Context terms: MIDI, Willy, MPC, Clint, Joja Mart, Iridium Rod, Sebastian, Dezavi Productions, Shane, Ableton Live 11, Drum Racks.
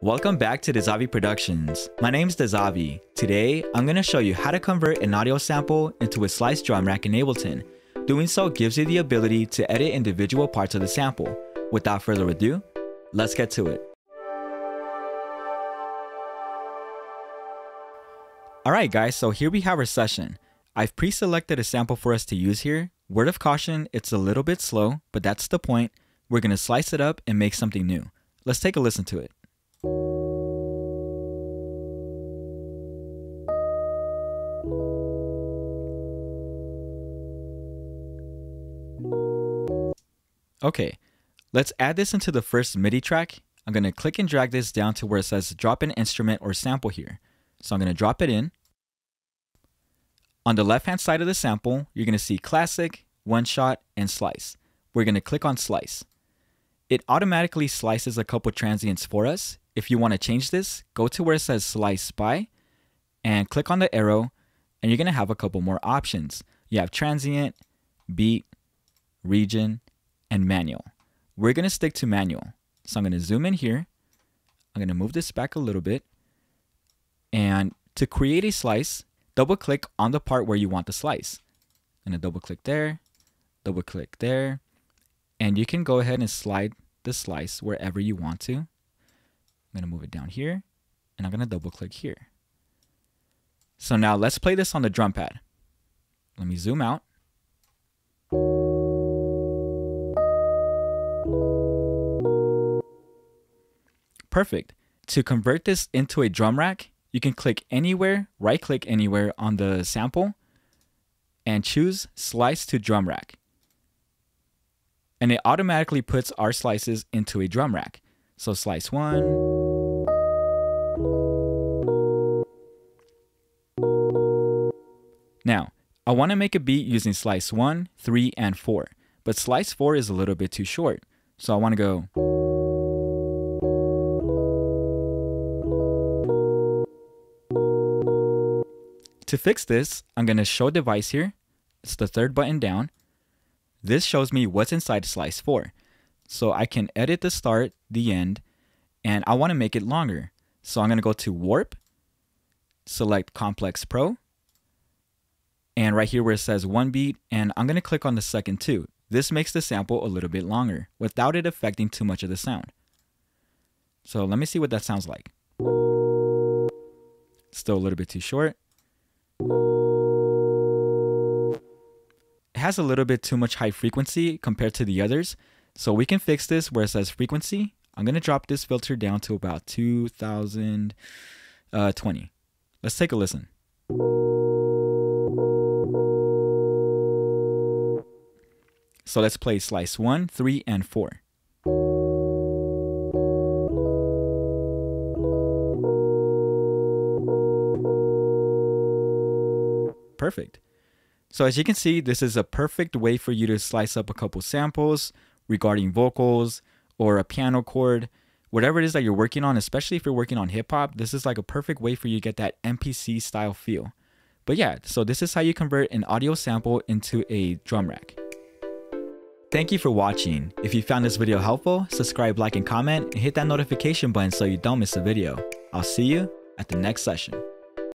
Welcome back to Dezavi Productions. My name's Dezavi. Today, I'm going to show you how to convert an audio sample into a sliced drum rack in Ableton. Doing so gives you the ability to edit individual parts of the sample. Without further ado, let's get to it. Alright guys, so here we have our session. I've pre-selected a sample for us to use here. Word of caution, it's a little bit slow, but that's the point. We're going to slice it up and make something new. Let's take a listen to it. Okay, let's add this into the first MIDI track. I'm going to click and drag this down to where it says drop an instrument or sample here. So I'm going to drop it in. On the left-hand side of the sample, you're going to see classic, one-shot, and slice. We're going to click on slice. It automatically slices a couple transients for us. If you want to change this, go to where it says slice by and click on the arrow, and you're going to have a couple more options. You have transient, beat, region, and manual. We're going to stick to manual. So I'm going to zoom in here. I'm going to move this back a little bit. And to create a slice, double click on the part where you want the slice. I'm going to double click there, and you can go ahead and slide the slice wherever you want to. I'm going to move it down here, and I'm going to double click here. So now let's play this on the drum pad. Let me zoom out. Perfect. To convert this into a drum rack, you can click anywhere, right-click anywhere on the sample, and choose Slice to Drum Rack. And it automatically puts our slices into a drum rack. So slice one. Now, I want to make a beat using slice 1, 3, and 4, but slice 4 is a little bit too short. So I want to go... To fix this, I'm going to show device here. It's the third button down. This shows me what's inside slice 4. So I can edit the start, the end, and I want to make it longer. So I'm going to go to warp, select complex pro, and right here where it says one beat, and I'm going to click on the second two. This makes the sample a little bit longer without it affecting too much of the sound. So let me see what that sounds like. Still a little bit too short. It has a little bit too much high frequency compared to the others, so we can fix this where it says frequency. I'm going to drop this filter down to about 2020. Let's take a listen. So let's play slice 1, 3, and 4. Perfect. So as you can see, this is a perfect way for you to slice up a couple samples regarding vocals or a piano chord, whatever it is that you're working on, especially if you're working on hip hop, this is like a perfect way for you to get that MPC style feel. But yeah, so this is how you convert an audio sample into a drum rack. Thank you for watching. If you found this video helpful, subscribe, like, and comment, and hit that notification button so you don't miss a video. I'll see you at the next session.